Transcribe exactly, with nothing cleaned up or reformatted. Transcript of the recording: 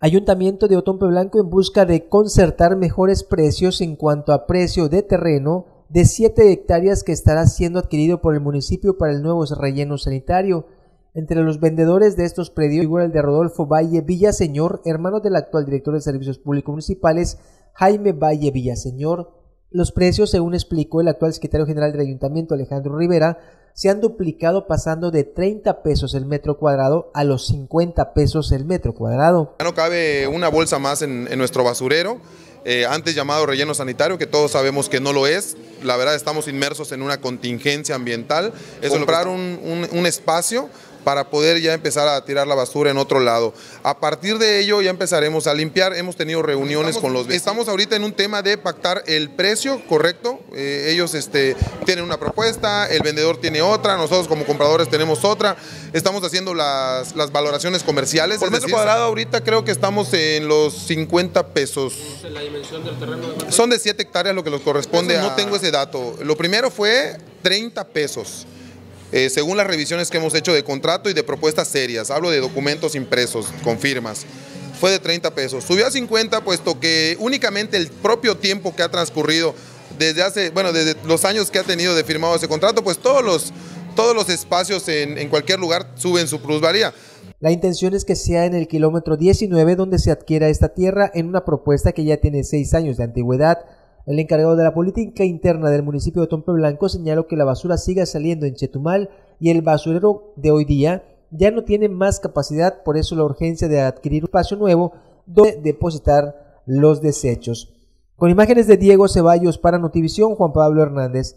Ayuntamiento de Othón P. Blanco en busca de concertar mejores precios en cuanto a precio de terreno de siete hectáreas que estará siendo adquirido por el municipio para el nuevo relleno sanitario. Entre los vendedores de estos predios figura el de Rodolfo Valle Villaseñor, hermano del actual director de Servicios Públicos Municipales, Jaime Valle Villaseñor. Los precios, según explicó el actual secretario general del Ayuntamiento, Alejandro Rivera, se han duplicado, pasando de treinta pesos el metro cuadrado a los cincuenta pesos el metro cuadrado. Ya no cabe una bolsa más en, en nuestro basurero, eh, antes llamado relleno sanitario, que todos sabemos que no lo es. La verdad, estamos inmersos en una contingencia ambiental. Es comprar un, un, un espacio para poder ya empezar a tirar la basura en otro lado. A partir de ello ya empezaremos a limpiar. Hemos tenido reuniones estamos, con los vecinos. Estamos ahorita en un tema de pactar el precio, correcto. Eh, ellos este, tienen una propuesta, el vendedor tiene otra, nosotros como compradores tenemos otra. Estamos haciendo las, las valoraciones comerciales. Por metro cuadrado ahorita creo que estamos en los cincuenta pesos. ¿La dimensión del terreno? De Son de siete hectáreas lo que nos corresponde. Entonces, a... No tengo ese dato. Lo primero fue treinta pesos. Eh, según las revisiones que hemos hecho de contrato y de propuestas serias, hablo de documentos impresos con firmas, fue de treinta pesos. Subió a cincuenta, puesto que únicamente el propio tiempo que ha transcurrido desde hace, bueno, desde los años que ha tenido de firmado ese contrato, pues todos los, todos los espacios en, en cualquier lugar suben su plusvalía. La intención es que sea en el kilómetro diecinueve donde se adquiera esta tierra, en una propuesta que ya tiene seis años de antigüedad. El encargado de la política interna del municipio de Othón P. Blanco señaló que la basura sigue saliendo en Chetumal y el basurero de hoy día ya no tiene más capacidad, por eso la urgencia de adquirir un espacio nuevo donde depositar los desechos. Con imágenes de Diego Ceballos para Notivisión, Juan Pablo Hernández.